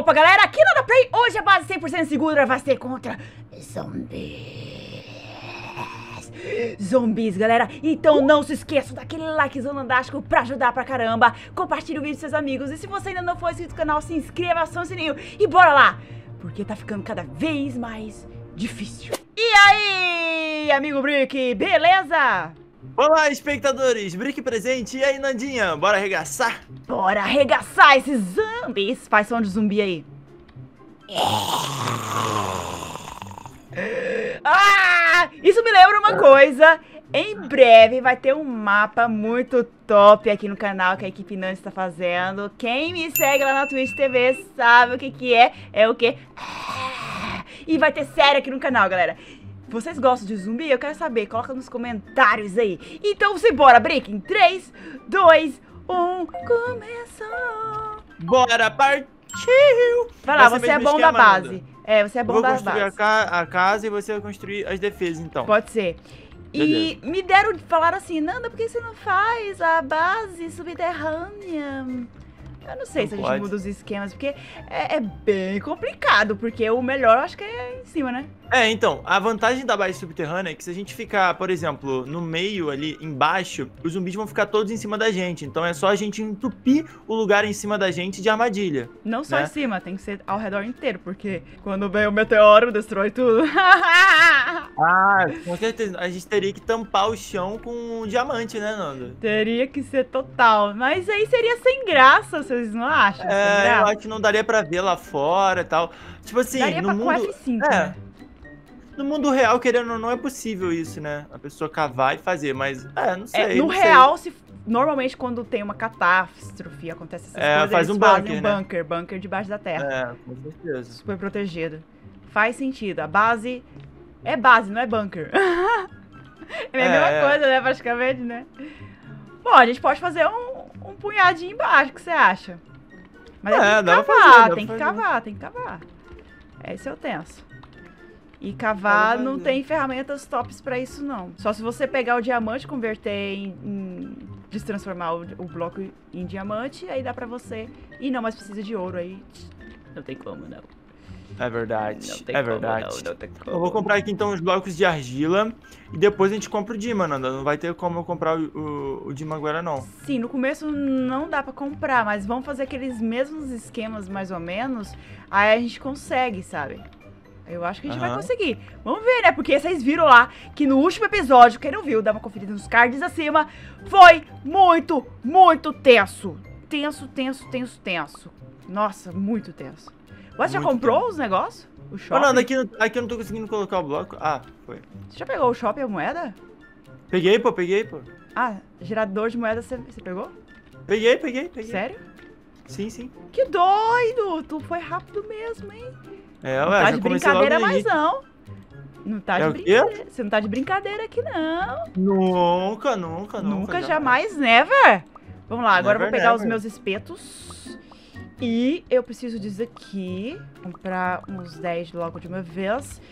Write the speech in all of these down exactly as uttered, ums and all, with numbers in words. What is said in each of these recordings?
Opa, galera, aqui na NandaPlay, hoje a base cem por cento segura vai ser contra zumbis. Zumbis, galera. Então não se esqueça daquele like zonandástico pra ajudar pra caramba. Compartilhe o vídeo com seus amigos. E se você ainda não for inscrito no canal, se inscreva, acione o sininho e bora lá, porque tá ficando cada vez mais difícil. E aí, amigo Brick, beleza? Olá, espectadores! Brick presente! E aí, Nandinha? Bora arregaçar? Bora arregaçar esses zumbis! Faz som de zumbi aí! Ah! Isso me lembra uma coisa! Em breve vai ter um mapa muito top aqui no canal que a equipe Nanda está fazendo. Quem me segue lá na Twitch T V sabe o que que é. É o quê? E vai ter série aqui no canal, galera. Vocês gostam de zumbi? Eu quero saber, coloca nos comentários aí. Então, simbora, Brick, em três, dois, um, começou! Bora, partiu! Vai lá, você é bom da base. É, você é bom da base. Eu vou construir a casa e você vai construir as defesas, então. Pode ser. E beleza. Me deram de falar assim, Nanda, por que você não faz a base subterrânea? Eu não sei não se pode. A gente muda os esquemas, porque é, é bem complicado, porque o melhor eu acho que é em cima, né? É, então, a vantagem da base subterrânea é que se a gente ficar, por exemplo, no meio ali, embaixo, os zumbis vão ficar todos em cima da gente. Então é só a gente entupir o lugar em cima da gente de armadilha. Não só né? Em cima, tem que ser ao redor inteiro, porque quando vem o meteoro, destrói tudo. Ah, com certeza. A gente teria que tampar o chão com um diamante, né, Nanda? Teria que ser total. Mas aí seria sem graça, se não acha? É, eu acho que não daria pra ver lá fora e tal. Tipo assim, daria no mundo... F cinco, é, né? No mundo real, querendo ou não, é possível isso, né? A pessoa cavar e fazer, mas... É, não sei. É, no não real, sei. Se... Normalmente, quando tem uma catástrofe, acontece essas é, coisas, faz um bunker, fazem um né? bunker. Bunker debaixo da terra. É, com certeza. Super protegido. Faz sentido. A base... É base, não é bunker. É a é, mesma é. coisa, né? Praticamente, né? Bom, a gente pode fazer um... um punhadinho embaixo, o que você acha? Mas é, tem que cavar, fazer, tem que cavar, tem que cavar. É, isso eu tenso. E cavar não tem ferramentas tops pra isso, não. Só se você pegar o diamante, converter em... em destransformar o, o bloco em diamante, aí dá pra você... Ih, não, mas precisa de ouro aí. Não tem como, não. É verdade, não tem é como, verdade. Não, não tem como. Eu vou comprar aqui, então, os blocos de argila. E depois a gente compra o Dima, Nanda. Não vai ter como eu comprar o, o, o Dima agora, não. Sim, no começo não dá pra comprar. Mas vamos fazer aqueles mesmos esquemas, mais ou menos. Aí a gente consegue, sabe? Eu acho que a gente uhum. vai conseguir. Vamos ver, né? Porque vocês viram lá que no último episódio, quem não viu, dá uma conferida nos cards acima. Foi muito, muito tenso. Tenso, tenso, tenso, tenso. Nossa, muito tenso. Você já comprou tempo. os negócios? O shopping? Não, não, aqui, aqui eu não tô conseguindo colocar o bloco. Ah, foi. Você já pegou o shopping e a moeda? Peguei, pô, peguei, pô. Ah, gerador de moeda você pegou? Peguei, peguei, peguei. Sério? Sim, sim. Que doido! Tu foi rápido mesmo, hein? É, não ué, tá de brincadeira mais, não. Não tá de é brincadeira. Você não tá de brincadeira aqui, não. Nunca, nunca, nunca. Nunca, jamais, never. Vamos lá, agora never, eu vou pegar never. os meus espetos. E eu preciso disso aqui, comprar uns dez logo de uma vez.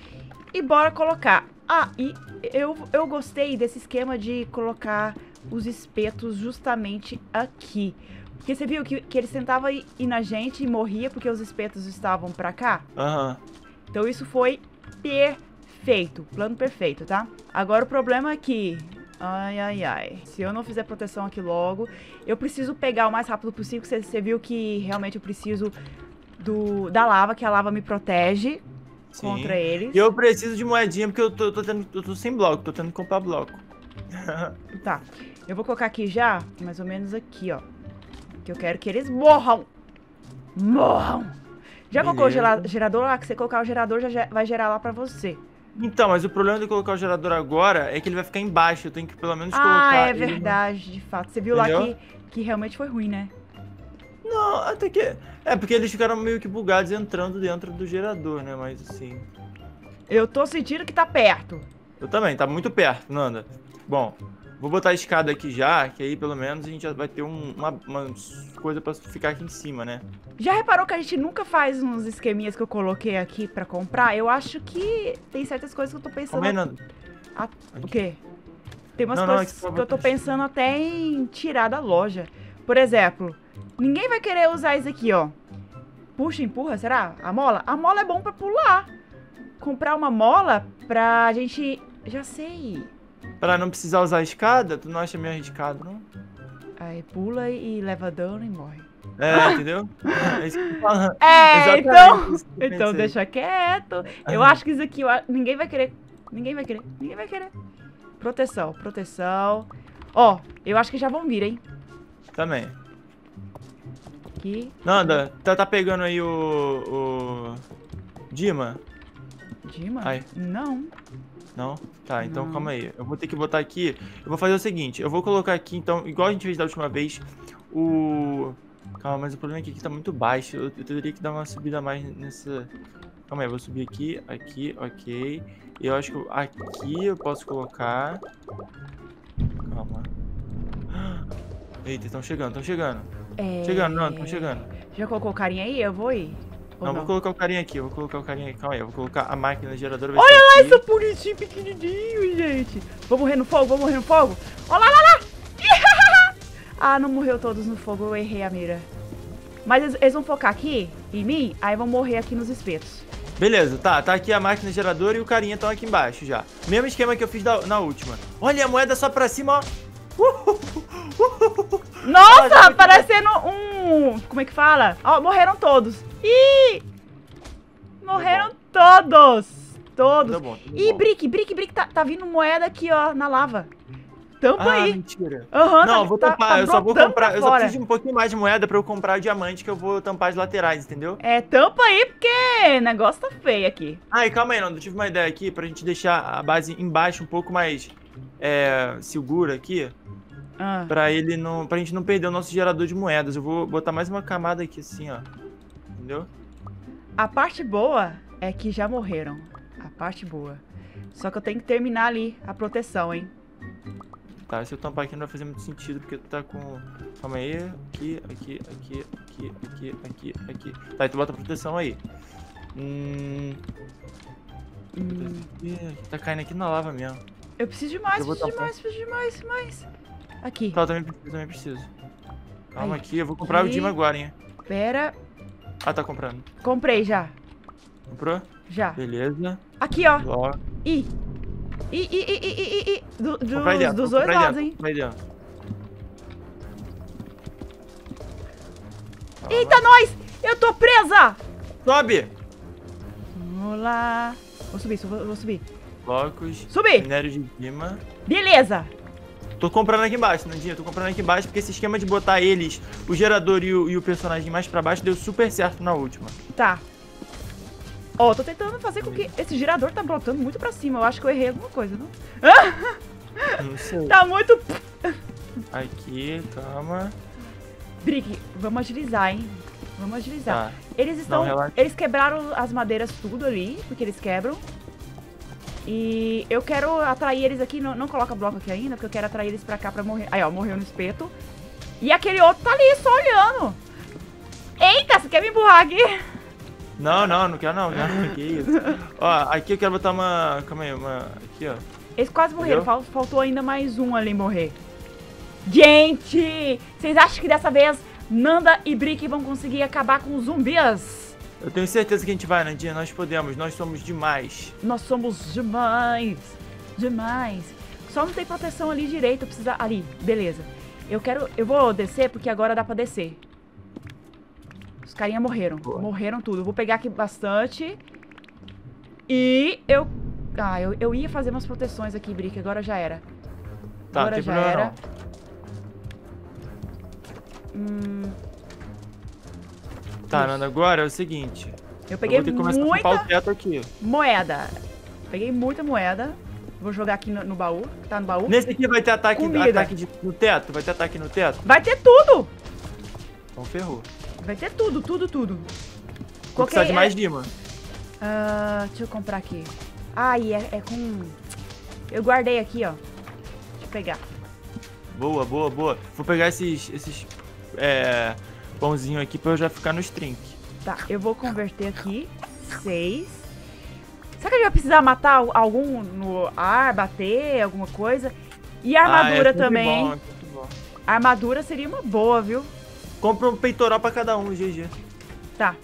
E bora colocar. Ah, e eu, eu gostei desse esquema de colocar os espetos justamente aqui. Porque você viu que, que eles tentavam ir na gente e morria porque os espetos estavam pra cá? Aham. Uhum. Então isso foi perfeito, plano perfeito, tá? Agora o problema é que... Ai, ai, ai. Se eu não fizer proteção aqui logo, eu preciso pegar o mais rápido possível. Você, você viu que realmente eu preciso do, da lava, que a lava me protege Sim. contra eles. E eu preciso de moedinha, porque eu tô, eu tô, tendo, eu tô sem bloco, tô tendo que comprar bloco. Tá. Eu vou colocar aqui já, mais ou menos aqui, ó. Que eu quero que eles morram. Morram. Já colocou o gerador lá? Que você colocar o gerador, já vai gerar lá pra você. Então, mas o problema de colocar o gerador agora é que ele vai ficar embaixo, eu tenho que pelo menos ah, colocar... Ah, é verdade, ele... de fato. Você viu Entendeu? lá que, que realmente foi ruim, né? Não, até que... É, porque eles ficaram meio que bugados entrando dentro do gerador, né? Mas assim... Eu tô sentindo que tá perto. Eu também, tá muito perto, Nanda. Bom, vou botar a escada aqui já, que aí pelo menos a gente já vai ter um, uma, uma coisa pra ficar aqui em cima, né? Já reparou que a gente nunca faz uns esqueminhas que eu coloquei aqui pra comprar? Eu acho que tem certas coisas que eu tô pensando... Como é, Nanda? A... O quê? Tem umas não, coisas não, é que, que eu tô pensando até em tirar da loja. Por exemplo, ninguém vai querer usar isso aqui, ó. Puxa, empurra, será? A mola? A mola é bom pra pular. Comprar uma mola pra gente... Já sei. Pra não precisar usar a escada? Tu não acha meio arriscado, não? Aí pula e leva dano e morre. É, entendeu? É isso que eu tô falando. É, então... Então deixa quieto. Eu acho que isso aqui... Eu, ninguém vai querer. Ninguém vai querer. Ninguém vai querer. Proteção, proteção. Ó, eu acho que já vão vir, hein? Também. Aqui. Nanda, tá, tá pegando aí o... o... Dima? Dima? Ai. Não. Não? Tá, então não. Calma aí. Eu vou ter que botar aqui... Eu vou fazer o seguinte. Eu vou colocar aqui, então, igual a gente fez da última vez, o... Calma, mas o problema é que aqui tá muito baixo. Eu, eu teria que dar uma subida mais nessa... Calma aí, eu vou subir aqui, aqui, ok. Eu acho que aqui eu posso colocar... Calma. Eita, estão chegando, estão chegando. É... Chegando, não, estão chegando. Já colocou o carinha aí? Eu vou ir? Não, não, vou colocar o carinha aqui, eu vou colocar o carinha aqui. Calma aí, eu vou colocar a máquina geradora. Olha lá aqui. Esse puritinho pequenininho, gente. Vou morrer no fogo, vou morrer no fogo. Olha lá, lá, lá. Ah, não morreu todos no fogo, eu errei a mira. Mas eles, eles vão focar aqui, em mim, aí vão morrer aqui nos espetos. Beleza, tá, tá aqui a máquina geradora e o carinha estão aqui embaixo já. Mesmo esquema que eu fiz da, na última. Olha a moeda só pra cima, ó. Uhul. Uhul. Nossa, ah, parecendo um... Como é que fala? Ó, oh, morreram todos. Ih! Morreram todos. Todos. Tá bom, tá bom. Ih, Brick, Brick, Brick, tá, tá vindo moeda aqui, ó, na lava. Tampa ah, aí. Mentira. Uhum, não, tá, vou tampar. Tá, eu só vou comprar. Eu só preciso de um pouquinho mais de moeda pra eu comprar o diamante que eu vou tampar as laterais, entendeu? É, tampa aí porque o negócio tá feio aqui. Ai, calma aí, Nando. Eu tive uma ideia aqui pra gente deixar a base embaixo um pouco mais é, segura aqui. Ah. Pra ele não. Pra gente não perder o nosso gerador de moedas. Eu vou botar mais uma camada aqui assim, ó. Entendeu? A parte boa é que já morreram. A parte boa. Só que eu tenho que terminar ali a proteção, hein? Tá, se eu tampar aqui não vai fazer muito sentido, porque tu tá com... Calma aí, aqui, aqui, aqui, aqui, aqui, aqui, aqui. Tá, e tu bota a proteção aí. Hum... hum... Tá caindo aqui na lava mesmo. Eu preciso de mais, eu preciso de mais, preciso de mais, mais. Aqui. Tá, eu também preciso, eu também preciso. Calma aí, aqui, eu vou comprar aqui. O Dima agora, hein. Pera. Ah, tá comprando. Comprei já. Comprou? Já. Beleza. Aqui, ó. Ó. Ih. Ih, ih, ih, ih, ih, ih. Do, do, dentro, dos dois lados, hein? Eita, nós! Eu tô presa! Sobe! Vamos lá. Vou subir, sub, vou subir. Blocos. Subi! Minério de cima. Beleza! Tô comprando aqui embaixo, Nandinha. Tô comprando aqui embaixo porque esse esquema de botar eles, o gerador e o, e o personagem mais pra baixo, deu super certo na última. Tá. Ó, oh, tô tentando fazer com que... Esse girador tá brotando muito pra cima. Eu acho que eu errei alguma coisa, não? Não sei. Tá muito... Aqui, calma. Brick, vamos agilizar, hein? Vamos agilizar. Tá. Eles estão... Não, eles quebraram as madeiras tudo ali, porque eles quebram. E eu quero atrair eles aqui. Não, não coloca bloco aqui ainda, porque eu quero atrair eles pra cá pra morrer. Aí, ó, morreu no espeto. E aquele outro tá ali, só olhando. Eita, você quer me empurrar aqui? Não, não, não quero não, não, que isso. Ó, aqui eu quero botar uma... Calma aí, uma... Aqui, ó. Eles quase morreram, Fal faltou ainda mais um ali morrer. Gente! Vocês acham que dessa vez Nanda e Brick vão conseguir acabar com os zumbis? Eu tenho certeza que a gente vai, Nandinha, nós podemos, nós somos demais. Nós somos demais, demais. Só não tem proteção ali direito, precisa... Ali, beleza. Eu quero... Eu vou descer porque agora dá pra descer. Os carinha morreram. Boa. Morreram tudo. Vou pegar aqui bastante. E eu... Ah, eu, eu ia fazer umas proteções aqui, Brick. Agora já era. Tá, agora tem já problema era. Não. Hum... Tá, Nanda, agora é o seguinte. Eu peguei eu vou ter que começar muita a tampar o teto aqui. Moeda. Peguei muita moeda. Vou jogar aqui no, no baú. Tá no baú. Nesse aqui vai ter ataque, ataque de, no teto? Vai ter ataque no teto? Vai ter tudo! Então ferrou. Vai ter tudo, tudo, tudo. Vou precisar de mais Dima. Uh, deixa eu comprar aqui. Ai, ah, é, é com... Eu guardei aqui, ó. Deixa eu pegar. Boa, boa, boa. Vou pegar esses... esses é... pãozinhos aqui pra eu já ficar nos trink. Tá, eu vou converter aqui. Seis. Será que a gente vai precisar matar algum no ar, bater, alguma coisa? E a armadura ah, é também. Bom, é muito bom. A armadura seria uma boa, viu? Compra um peitoral pra cada um, G G. Tá.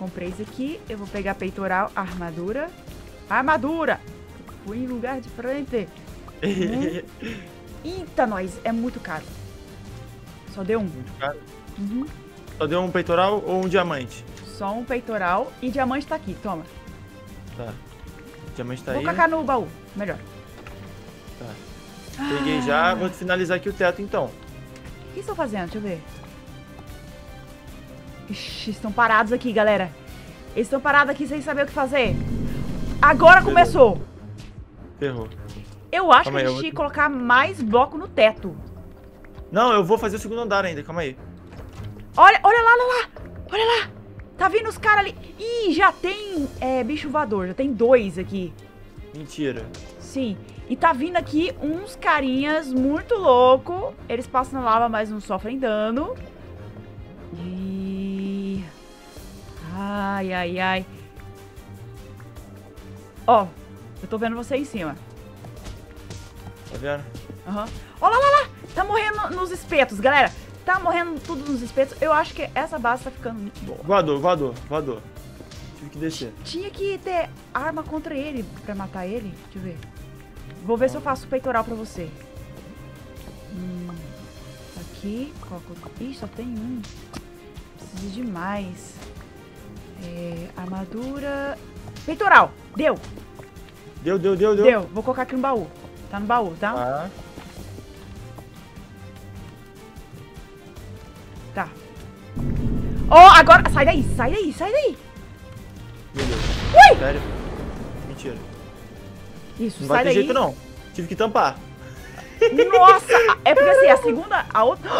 comprei isso aqui. Eu vou pegar peitoral, armadura. Armadura! Fui em lugar de frente. Eita, nós. É muito caro. Só deu um. Muito caro? Uhum. Só deu um peitoral ou um diamante? Só um peitoral e diamante tá aqui. Toma. Tá. Diamante tá aí. Vou cacar no baú. Melhor. Tá. Peguei ah. já. Vou finalizar aqui o teto, então. O que estão fazendo? Deixa eu ver. Ixi, estão parados aqui, galera. Eles estão parados aqui sem saber o que fazer. Agora começou. Ferrou. Eu acho calma que aí, a gente ia vou... colocar mais bloco no teto. Não, eu vou fazer o segundo andar ainda. Calma aí. Olha, olha lá, olha lá. Olha lá. Tá vindo os caras ali. Ih, já tem é, bicho voador. Já tem dois aqui. Mentira. Sim. E tá vindo aqui uns carinhas muito louco. Eles passam na lava, mas não sofrem dano. E... ai, ai, ai. Ó, eu tô vendo você aí em cima. Tá vendo? Aham. Olha lá, lá, lá. Tá morrendo nos espetos, galera. Tá morrendo tudo nos espetos. Eu acho que essa base tá ficando muito boa. Voador, voador, voador. Tive que descer. Tinha que ter arma contra ele pra matar ele. Deixa eu ver. Vou ver ah. se eu faço o peitoral pra você. Hum, aqui. Coloco... ih, só tem um. Preciso de mais. É, armadura. Peitoral! Deu! Deu, deu, deu, deu. Deu. Vou colocar aqui no baú. Tá no baú, tá? Ah. Tá. Oh, agora... sai daí, sai daí, sai daí. Meu Deus. Ui! Sério? Mentira. Isso, não sai daí. Não vai ter jeito, não. Tive que tampar. Nossa! É porque assim, a segunda, a outra...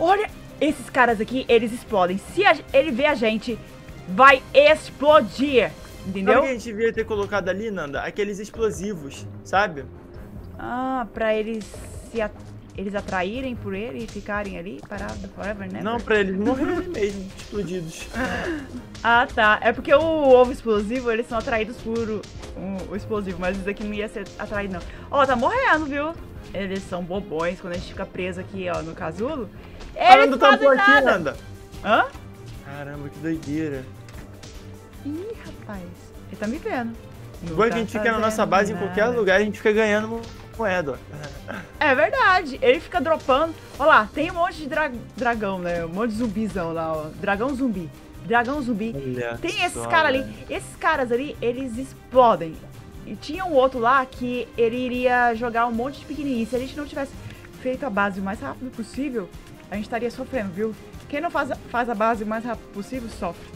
olha, esses caras aqui, eles explodem. Se a... ele vê a gente, vai explodir. Entendeu? Sabe que a gente devia ter colocado ali, Nanda? Aqueles explosivos, sabe? Ah, pra eles se at... eles atraírem por ele e ficarem ali parados forever, né? Não, pra eles morrerem mesmo, explodidos. Ah, tá. É porque o ovo explosivo, eles são atraídos por um, o explosivo, mas isso daqui não ia ser atraído, não. Ó, oh, tá morrendo, viu? Eles são bobões, quando a gente fica preso aqui, ó, no casulo. Eles não fazem nada. Aqui, Nanda. Hã? Caramba, que doideira. Ih, rapaz. Ele tá me vendo. Igual tá que a gente fica na nossa base nada. Em qualquer lugar, a gente fica ganhando moeda. É verdade. Ele fica dropando. Olha lá, tem um monte de dra dragão, né? Um monte de zumbizão lá, ó. Dragão zumbi. Dragão zumbi. Olha tem esses caras ali. Esses caras ali, eles explodem. E tinha um outro lá que ele iria jogar um monte de pequenininho. Se a gente não tivesse feito a base o mais rápido possível, a gente estaria sofrendo, viu? Quem não faz a, faz a base o mais rápido possível, sofre.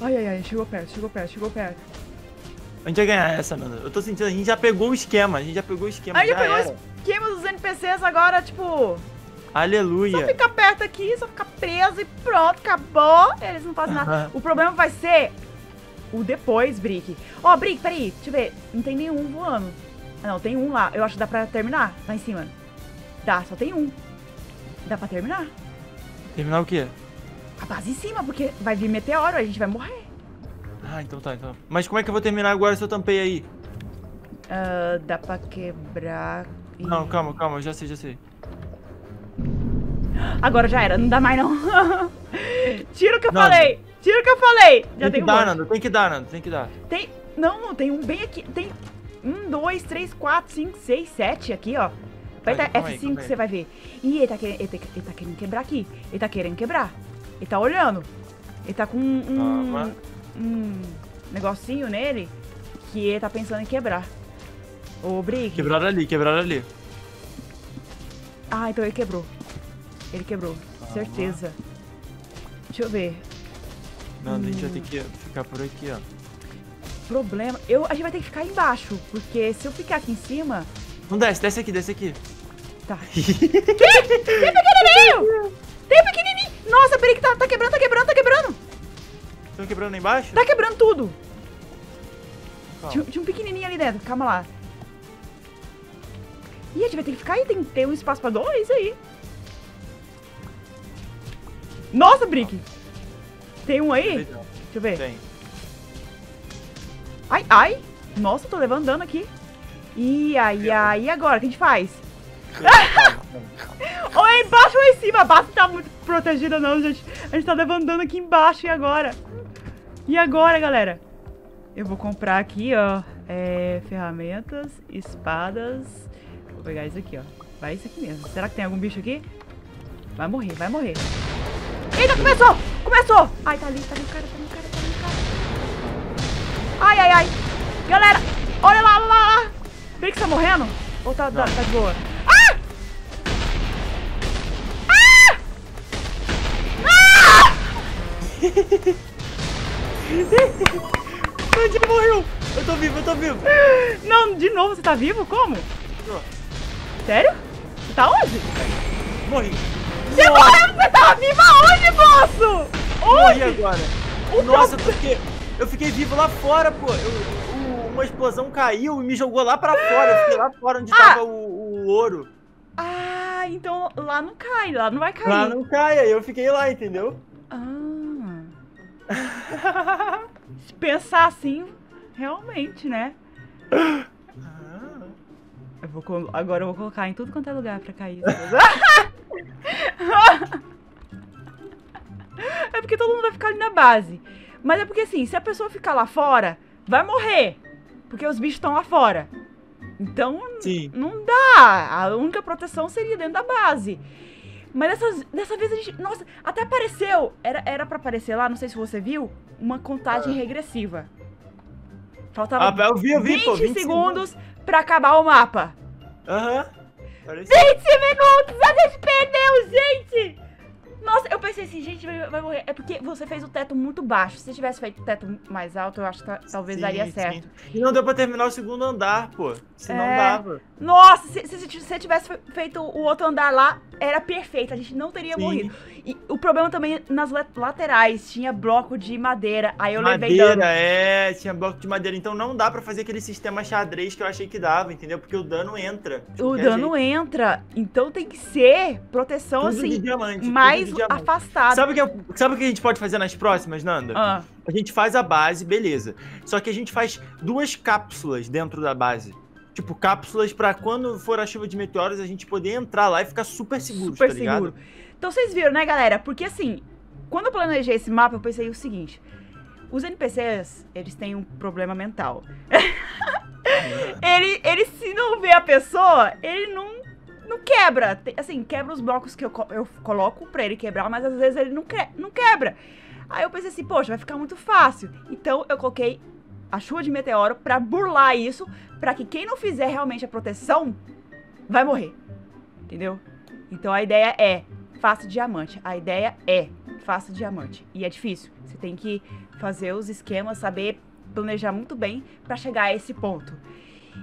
Ai, ai, ai, chegou perto, chegou perto, chegou perto. A gente ia ganhar essa, Nanda. Eu tô sentindo, a gente já pegou o esquema, a gente já pegou o esquema. A gente já pegou era. o esquema dos N P Cs agora, tipo... aleluia. Só ficar perto aqui, só ficar preso e pronto, acabou. Eles não fazem nada. O problema vai ser o depois, Brick. Ó, oh, Brick, peraí, deixa eu ver. Não tem nenhum voando. Ah, não, tem um lá. Eu acho que dá pra terminar, lá em cima. Dá, só tem um. Dá pra terminar. Terminar o quê? A base em cima, porque vai vir meteoro, a gente vai morrer. Ah, então tá, então. Mas como é que eu vou terminar agora se eu tampei aí? Uh, dá pra quebrar... e... não, calma, calma, eu já sei, já sei. Agora já era, não dá mais não. Tira o que eu Nanda. falei, tira o que eu falei. Tem já que tem um dar, Nanda, tem que dar, Nanda, tem que dar. Tem... não, tem um bem aqui, tem... um, dois, três, quatro, cinco, seis, sete aqui, ó. Vai estar tá F cinco que você vai ver. Ih, ele tá, querendo, ele, tá, ele tá querendo quebrar aqui. Ele tá querendo quebrar. Ele tá olhando. Ele tá com um, ah, um negocinho nele que ele tá pensando em quebrar. Ô, Brick. Quebraram ali, quebraram ali. Ah, então ele quebrou. Ele quebrou, ah, certeza. Mano. Deixa eu ver. Não, hum. a gente vai ter que ficar por aqui, ó. Problema. Eu, a gente vai ter que ficar embaixo, porque se eu ficar aqui em cima... não desce, desce aqui, desce aqui. Tá. Que? Tem pequenininho! Tem pequenininho! Nossa, peraí que tá, tá quebrando, tá quebrando, tá quebrando! Estão quebrando aí embaixo? Tá quebrando tudo! Tinha, tinha um pequenininho ali dentro, calma lá. Ih, a gente vai ter que ficar aí, tem que ter um espaço pra dois aí. Nossa, Brick! Tem um aí? Deixa eu ver. Tem. Ai, ai! Nossa, tô levando dano aqui. Ih, ai, ai, e agora? O que a gente faz? Ou é embaixo ou é em cima? A base não tá muito protegida não, gente. A gente tá levando dano aqui embaixo e agora? E agora, galera? Eu vou comprar aqui, ó, é, ferramentas, espadas. Vou pegar isso aqui, ó. Vai isso aqui mesmo. Será que tem algum bicho aqui? Vai morrer, vai morrer. Eita, começou! Começou! Ai, tá ali, tá ali o cara, tá ali o cara, tá ali o cara. Ai, ai, ai. Galera, olha lá, olha lá, lá. Brick tá morrendo? Ou tá, tá, tá de boa? Ah! Ah! Ah! Onde ele morreu? Eu tô vivo, eu tô vivo. Não, de novo você tá vivo? Como? Não. Sério? Você tá onde? Morri. Você Nossa. morreu porque você tava vivo aonde, moço? Onde? Morri agora. O Nossa, pro... eu, fiquei, eu fiquei vivo lá fora, pô. Eu, o, uma explosão caiu e me jogou lá pra fora. Eu fiquei lá fora onde ah. tava o, o ouro. Ah, então lá não cai, lá não vai cair. Lá não cai, eu fiquei lá, entendeu? Ah. Se pensar assim, realmente, né? Ah. Eu vou, agora eu vou colocar em tudo quanto é lugar pra cair. É porque todo mundo vai ficar ali na base. Mas é porque assim, se a pessoa ficar lá fora, vai morrer. Porque os bichos estão lá fora. Então, Sim. não dá. A única proteção seria dentro da base. Mas dessas, dessa vez a gente... Nossa, até apareceu. Era, era pra aparecer lá, não sei se você viu, uma contagem ah. regressiva. Faltava ah, eu vi, eu vi, vinte, pô, vinte segundos, segundos pra acabar o mapa. Aham. Uhum. vinte minutos! A gente perdeu, gente! Nossa, eu pensei assim, gente, vai morrer. É porque você fez o teto muito baixo. Se tivesse feito o teto mais alto, eu acho que talvez sim, daria certo. E não deu pra terminar o segundo andar, pô. Se não é... dava. Nossa, se você se, se tivesse feito o outro andar lá, era perfeito. A gente não teria sim. morrido. E o problema também nas laterais. Tinha bloco de madeira. Aí eu madeira, levei dano. Madeira, é. Tinha bloco de madeira. Então não dá pra fazer aquele sistema xadrez que eu achei que dava, entendeu? Porque o dano entra. O dano jeito. entra. Então tem que ser proteção, tudo assim, de diamante, mais afastado. Sabe o que, sabe que a gente pode fazer nas próximas, Nanda? Ah. A gente faz a base, beleza. Só que a gente faz duas cápsulas dentro da base. Tipo, cápsulas pra quando for a chuva de meteoros, a gente poder entrar lá e ficar super seguro, super tá ligado? seguro. Então vocês viram, né, galera? Porque assim, quando eu planejei esse mapa, eu pensei o seguinte. Os N P Cs, eles têm um problema mental. ele, ele, se não vê a pessoa, ele não... Não quebra, assim, quebra os blocos que eu, co eu coloco pra ele quebrar, mas às vezes ele não, não quebra. Aí eu pensei assim, poxa, vai ficar muito fácil. Então eu coloquei a chuva de meteoro pra burlar isso, pra que quem não fizer realmente a proteção, vai morrer. Entendeu? Então a ideia é, faça diamante. A ideia é, faça diamante. E é difícil, você tem que fazer os esquemas, saber planejar muito bem pra chegar a esse ponto.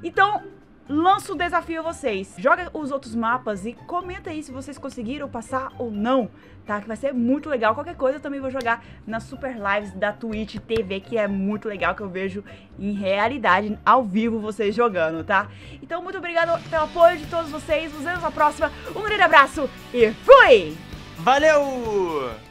Então... lanço o desafio a vocês. Joga os outros mapas e comenta aí se vocês conseguiram passar ou não, tá? Que vai ser muito legal. Qualquer coisa eu também vou jogar nas super lives da Twitch T V, que é muito legal, que eu vejo em realidade, ao vivo, vocês jogando, tá? Então, muito obrigado pelo apoio de todos vocês. Nos vemos na próxima. Um grande abraço e fui! Valeu!